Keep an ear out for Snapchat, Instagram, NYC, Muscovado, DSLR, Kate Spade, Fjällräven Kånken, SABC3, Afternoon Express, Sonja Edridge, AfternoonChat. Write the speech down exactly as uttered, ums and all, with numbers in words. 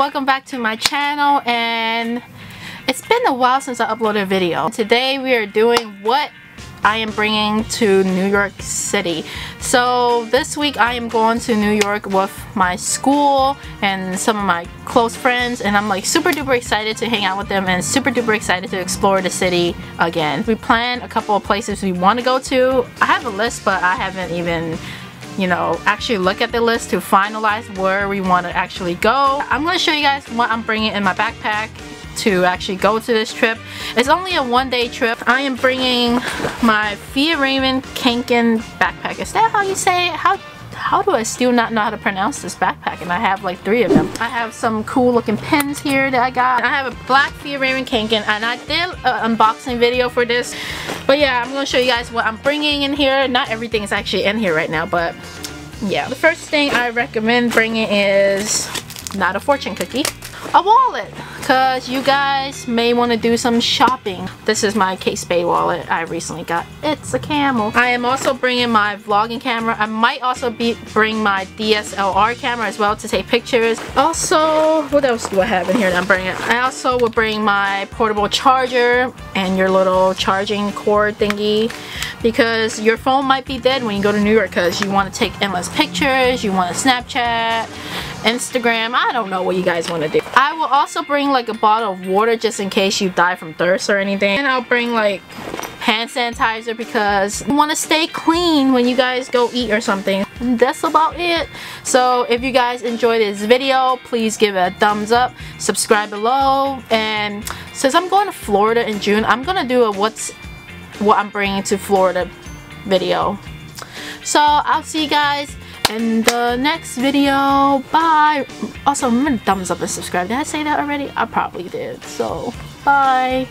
welcome back to my channel, and it's been a while since I uploaded a video. Today we are doing what I am bringing to New York City. So this week I am going to New York with my school and some of my close friends, and I'm like super duper excited to hang out with them and super duper excited to explore the city again. We planned a couple of places we want to go to. I have a list, but I haven't even you know actually look at the list to finalize where we want to actually go. I'm going to show you guys what I'm bringing in my backpack to actually go to this trip. It's only a one day trip. I am bringing my Fjällräven Kånken backpack. Is that how you say it? How, how do I still not know how to pronounce this backpack? And I have like three of them. I have some cool looking pins here that I got. I have a black Fjällräven Kånken, and I did an unboxing video for this. But yeah, I'm gonna show you guys what I'm bringing in here. Not everything is actually in here right now, but yeah. The first thing I recommend bringing is not a fortune cookie. A wallet, because you guys may want to do some shopping. This is my Kate Spade wallet I recently got. It's a camel. I am also bringing my vlogging camera. I might also be bring my D S L R camera as well to take pictures. Also, what else do I have in here that I'm bringing? I also will bring my portable charger and your little charging cord thingy, because your phone might be dead when you go to New York, because you want to take endless pictures, you want to Snapchat, Instagram, I don't know what you guys want to do. I will also bring like a bottle of water just in case you die from thirst or anything. And I'll bring like hand sanitizer, because you want to stay clean when you guys go eat or something. And that's about it. So if you guys enjoyed this video, please give it a thumbs up, subscribe below, and since I'm going to Florida in June, I'm gonna do a what's what I'm bringing to Florida video. So I'll see you guys in the next video. Bye. Also, remember to thumbs up and subscribe. Did I say that already? I probably did. So, bye.